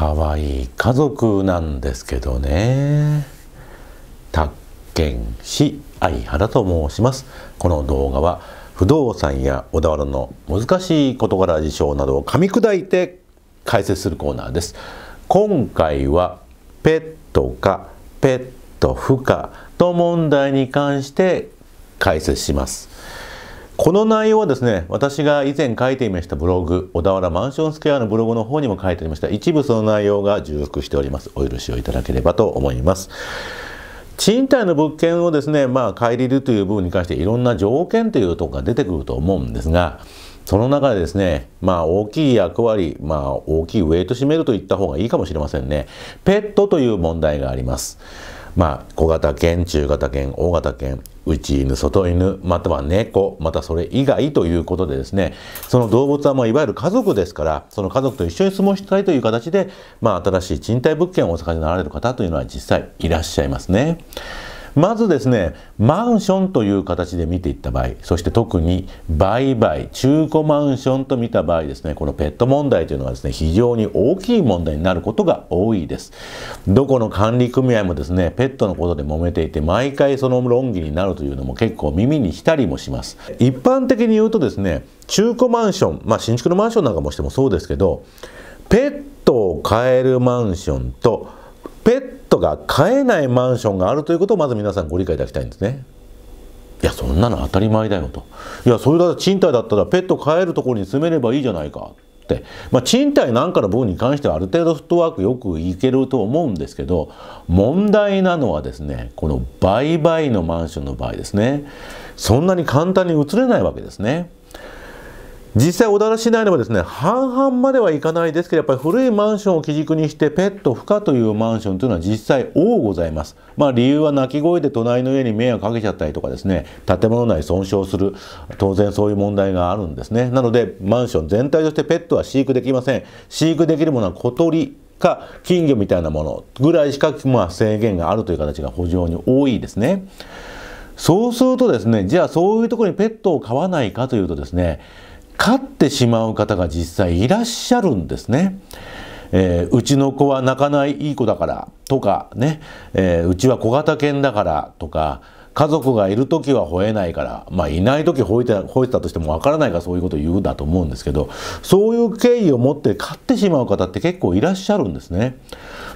かわいい家族なんですけどね。宅建士相原と申します。この動画は不動産や小田原の難しい事柄事象などを噛み砕いて解説するコーナーです。今回はペットかペット不可の問題に関して解説します。この内容はですね、私が以前書いていましたブログ、小田原マンションスクエアのブログの方にも書いてありました。一部その内容が重複しております。お許しをいただければと思います。賃貸の物件をですね、借りるという部分に関していろんな条件というところが出てくると思うんですが、その中でですね、大きい役割、大きいウェイト占めるといった方がいいかもしれませんね。ペットという問題があります。小型犬、中型犬、大型犬、内犬、外犬、または猫、またそれ以外ということでですね、その動物はもういわゆる家族ですから、その家族と一緒に過ごしたいという形で、新しい賃貸物件をお探しになられる方というのは実際いらっしゃいますね。まずですね、マンションという形で見ていった場合、そして特に売買、中古マンションと見た場合ですね、このペット問題というのはですね、非常に大きい問題になることが多いです。どこの管理組合もですね、ペットのことで揉めていて、毎回その論議になるというのも結構耳にしたりもします。一般的に言うとですね、中古マンション、新築のマンションなんかもしてもそうですけど、ペットを飼えるマンションと、ペットが飼えないマンションがあるということをまず皆さんご理解いただきたいんですね。いや、そんなの当たり前だよと。いや、それだと賃貸だったらペット飼えるところに住めればいいじゃないかって、賃貸なんかの分に関してはある程度フットワークよくいけると思うんですけど、問題なのはですね、この売買のマンションの場合ですね、そんなに簡単に移れないわけですね。実際小田原市内でもですね、半々まではいかないですけど、やっぱり古いマンションを基軸にしてペット不可というマンションというのは実際多ございます。理由は鳴き声で隣の家に迷惑かけちゃったりとかですね、建物内損傷する、当然そういう問題があるんですね。なのでマンション全体としてペットは飼育できません。飼育できるものは小鳥か金魚みたいなものぐらいしか制限があるという形が非常に多いですね。そうするとですね、じゃあそういうところにペットを飼わないかというとですね、飼ってしまう方が実際いらっしゃるんですね。うちの子は泣かないいい子だからとかね、うちは小型犬だからとか、家族がいる時は吠えないから、いない時吠えてたとしてもわからないからそういうことを言うだと思うんですけど、そういう敬意を持って飼ってしまう方って結構いらっしゃるんですね。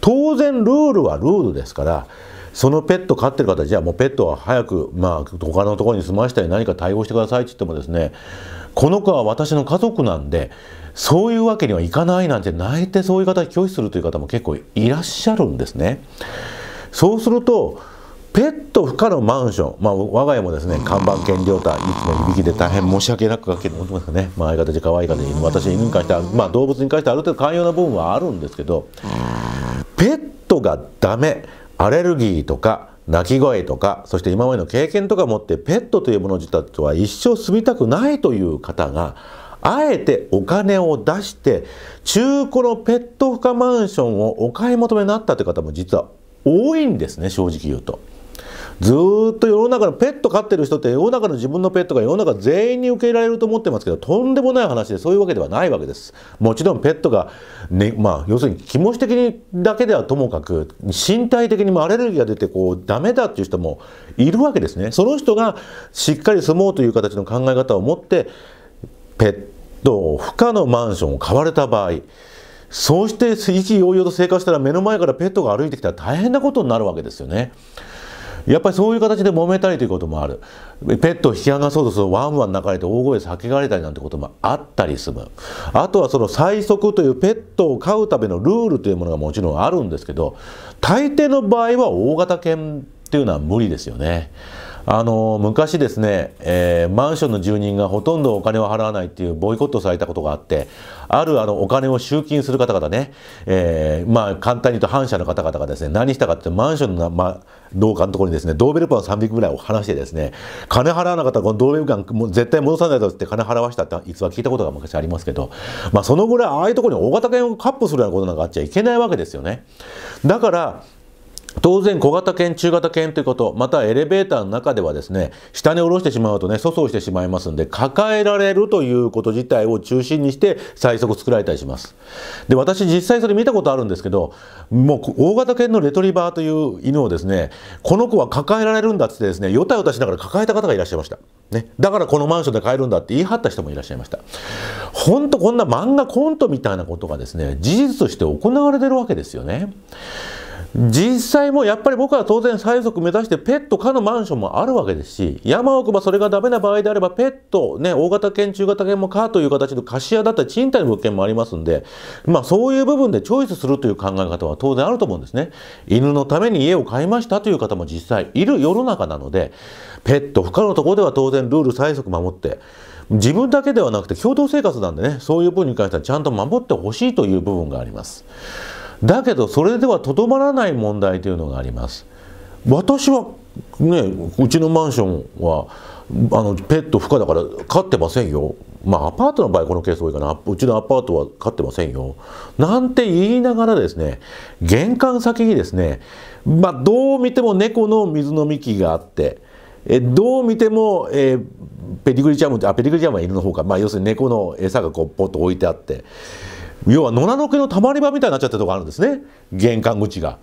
当然ルールはルールですから、そのペット飼ってる方、じゃあもうペットは早く、他のところに住ましたり何か対応してくださいって言ってもですね、この子は私の家族なんで、そういうわけにはいかないなんて泣いてそういう方に拒否するという方も結構いらっしゃるんですね。そうすると、ペット不可のマンション、我が家もですね、看板兼領太、いつも響きで大変申し訳なくかけるものですね。相方で可愛い方に、私犬に関しては、動物に関してはある程度寛容な部分はあるんですけど、ペットがダメ、アレルギーとか、鳴き声とか、そして今までの経験とか持ってペットというもの自体とは一生住みたくないという方が、あえてお金を出して中古のペット不可マンションをお買い求めになったという方も実は多いんですね、正直言うと。ずーっと世の中のペット飼ってる人って、世の中の自分のペットが世の中全員に受け入れられると思ってますけど、とんでもない話で、そういうわけではないわけです。もちろんペットが、要するに気持ち的にだけではともかく、身体的にもアレルギーが出てダメだっていう人もいるわけですね。その人がしっかり住もうという形の考え方を持ってペット不可のマンションを買われた場合、そうして意気揚々と生活したら、目の前からペットが歩いてきたら大変なことになるわけですよね。やっぱりそういう形で揉めたりということもある。ペットを引き剥がそうとするとワンワン鳴かれて大声で叫ばれたりなんてこともあったりする。あとはその催促というペットを飼うためのルールというものがもちろんあるんですけど、大抵の場合は大型犬っていうのは無理ですよね。昔ですね、マンションの住人がほとんどお金を払わないっていうボイコットされたことがあって、あるお金を集金する方々ね、簡単に言うと反社の方々がですね、何したかってマンションの、廊下のところにですね、ドーベルパン3匹ぐらいを放してですね、金払わなかったらこのドーベルパンもう絶対戻さないだろうって金払わしたって逸話聞いたことが昔ありますけど、そのぐらいああいうところに大型犬をカップするようなことなんかあっちゃいけないわけですよね。だから当然小型犬、中型犬ということ、またエレベーターの中ではですね、下に下ろしてしまうとね、粗相してしまいますんで、抱えられるということ自体を中心にして最速作られたりします。で、私実際それ見たことあるんですけど、もう大型犬のレトリバーという犬をですね、この子は抱えられるんだっつってですね、よたよたしながら抱えた方がいらっしゃいました。ね、だからこのマンションで買えるんだって言い張った人もいらっしゃいました。ほんとこんな漫画コントみたいなことがですね、事実として行われてるわけですよね。実際もやっぱり僕は当然最速目指してペット可のマンションもあるわけですし、山奥ばそれがダメな場合であればペット、ね、大型犬中型犬も可という形で貸し屋だったり賃貸の物件もありますんで、まあそういう部分でチョイスするという考え方は当然あると思うんですね。犬のために家を買いましたという方も実際いる世の中なので、ペット不可のところでは当然ルール最速守って、自分だけではなくて共同生活なんでね、そういう部分に関してはちゃんと守ってほしいという部分があります。だけどそれではとどまらない問題というのがあります。私はね、うちのマンションはペット不可だから飼ってませんよ。まあアパートの場合このケース多いかな。うちのアパートは飼ってませんよ。なんて言いながらですね、玄関先にですね、まあどう見ても猫の水飲み器があって、どう見ても、ペディグリジャム、ペディグリジャムは犬の方か、まあ要するに猫の餌がこうポッと置いてあって。要は野良の毛のたまり場みたいになっちゃったところがあるんですね、玄関口が。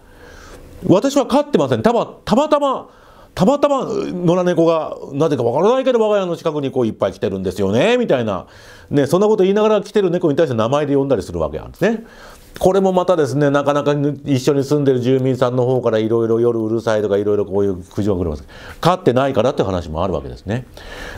私は飼ってません。たまたま野良猫がなぜかわからないけど我が家の近くにこういっぱい来てるんですよねみたいな、ね、そんなこと言いながら来てる猫に対して名前で呼んだりするわけなんですね。これもまたですね、なかなか一緒に住んでる住民さんの方からいろいろ夜うるさいとかいろいろこういう苦情が来るんです。飼ってないからって話もあるわけですね。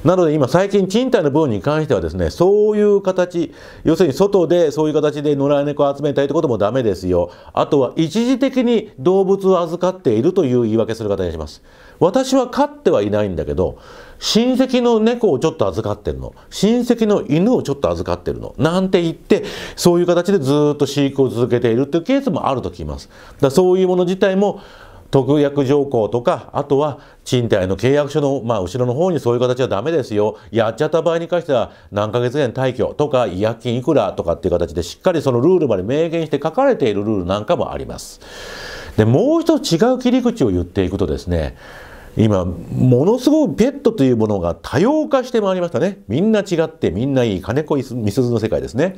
なので今最近賃貸の部分に関してはですね、そういう形、要するに外でそういう形で野良猫を集めたいってこともダメですよ。あとは一時的に動物を預かっているという言い訳する方がいます。私は飼ってはいないんだけど、親戚の猫をちょっと預かってるの、親戚の犬をちょっと預かってるのなんて言って、そういう形でずっと飼育を続けているというケースもあると聞きます。だからそういうもの自体も特約条項とか、あとは賃貸の契約書の、まあ、後ろの方にそういう形はダメですよ、やっちゃった場合に関しては何ヶ月間退去とか違約金いくらとかっていう形でしっかりそのルールまで明言して書かれているルールなんかもあります。でもう一つ違う切り口を言っていくとですね、今ものすごくペットというものが多様化してまいりましたね。みんな違ってみんないい金子みすゞの世界ですね。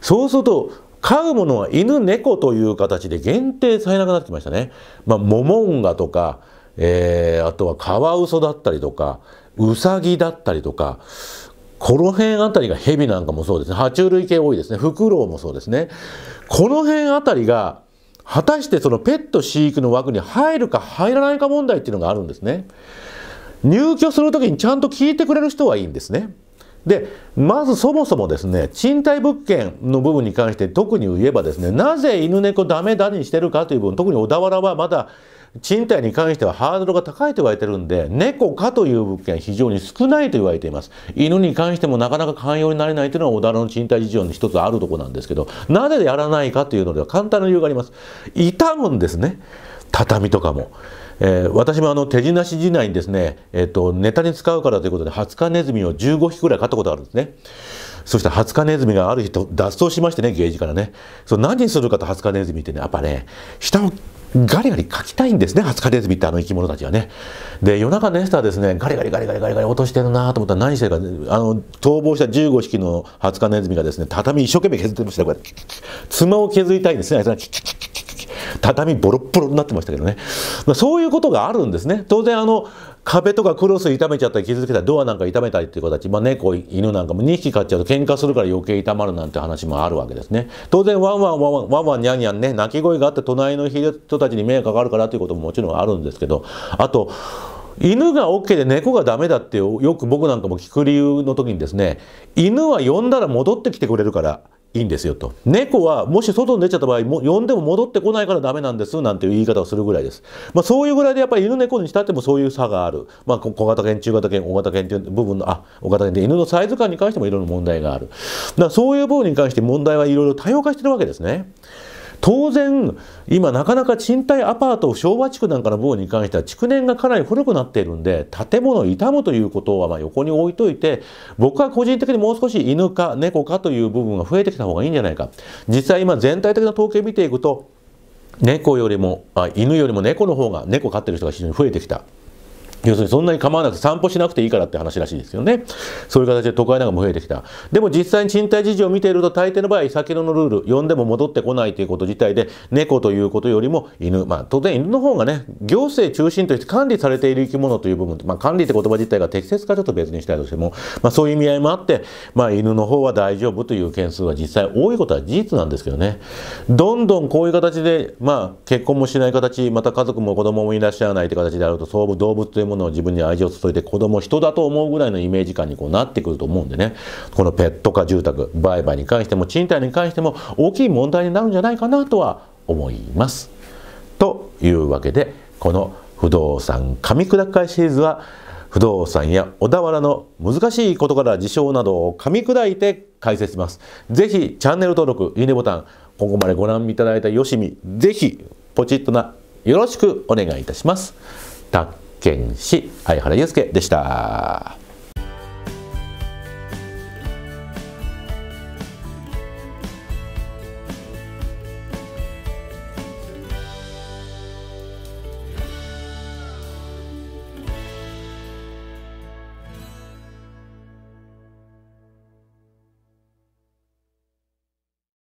そうすると飼うものは犬猫という形で限定されなくなってきましたね。まあ、モモンガとか、あとはカワウソだったりとかウサギだったりとか。この辺あたりが、ヘビなんかもそうですね、爬虫類系多いですね、フクロウもそうですね。この辺あたりが果たしてそのペット飼育の枠に入るか入らないか問題っていうのがあるんですね。入居するときにちゃんと聞いてくれる人はいいんですね。で、まずそもそもですね、賃貸物件の部分に関して特に言えばですね、なぜ犬猫ダメだにしてるかという部分、特に小田原はまだ賃貸に関してはハードルが高いと言われてるんで、猫可という物件は非常に少ないと言われています。犬に関してもなかなか寛容になれないというのは小田原の賃貸事情の一つあるところなんですけど、なぜやらないかというのでは簡単な理由があります。傷むんですね、畳とかも。私も手品師時代にですね、ネタに使うからということでハツカネズミを15匹ぐらい飼ったことがあるんですね。そしてハツカネズミがある日と脱走しましてね、ゲージからね。そう、何するかと、ハツカネズミってね、やっぱね、下をガリガリかきたいんですね、ハツカネズミって生き物たちはね。で、夜中ネスターですね、ガリガリガリガリガリガリ落としてるなと思ったら何してるか、逃亡した15匹のハツカネズミがですね、畳一生懸命削ってました。こうやって爪を削りたいんですね、あいつらキッキッキッキッキッ。畳ボロッボロになってましたけどね、まあ、そういうことがあるんですね。当然壁とかクロス傷めちゃったり傷つけたりドアなんか傷めたりっていう形、まあ、猫犬なんかも2匹飼っちゃうと喧嘩するから余計痛まるなんて話もあるわけですね。当然ワンワンワンワンワンワンニャンニャンね、鳴き声があって隣の人たちに迷惑がかかるからということももちろんあるんですけど、あと犬が OK で猫がダメだってよく僕なんかも聞く理由の時にですね、犬は呼んだら戻ってきてくれるからいいんですよと、猫はもし外に出ちゃった場合も呼んでも戻ってこないからダメなんですなんていう言い方をするぐらいです。まあ、そういうぐらいでやっぱり犬猫にしたってもそういう差がある。まあ、小型犬中型犬大型犬という部分の大型犬で犬のサイズ感に関してもいろいろ問題がある。だからそういう部分に関して問題はいろいろ多様化してるわけですね。当然今なかなか賃貸アパート、昭和地区なんかの部分に関しては築年がかなり古くなっているんで、建物を傷むということはまあ横に置いといて、僕は個人的にもう少し犬か猫かという部分が増えてきた方がいいんじゃないか。実際今全体的な統計見ていくと、犬よりも猫の方が、猫飼ってる人が非常に増えてきた。要するにそんなに構わなくて散歩しなくていいからって話らしいですよね。そういう形で都会なんかも増えてきた。でも実際に賃貸事情を見ていると大抵の場合先ほどのルール、呼んでも戻ってこないということ自体で猫ということよりも犬、まあ当然犬の方がね、行政中心として管理されている生き物という部分、まあ管理って言葉自体が適切かちょっと別にしたいとしても、まあそういう意味合いもあって、まあ犬の方は大丈夫という件数は実際多いことは事実なんですけどね。どんどんこういう形で、まあ結婚もしない形、また家族も子供もいらっしゃらないという形であると、動物というもの自分に愛情を注いで子供人だと思うぐらいのイメージ感にこうなってくると思うんでね、このペット化住宅売買に関しても賃貸に関しても大きい問題になるんじゃないかなとは思います。というわけで、この不動産噛み砕き会シリーズは不動産や小田原の難しいことから事象などを噛み砕いて解説します。是非チャンネル登録、いいねボタン、ここまでご覧いただいたよしみ、是非ポチッとなよろしくお願いいたします。たっけんし相原祐介でした。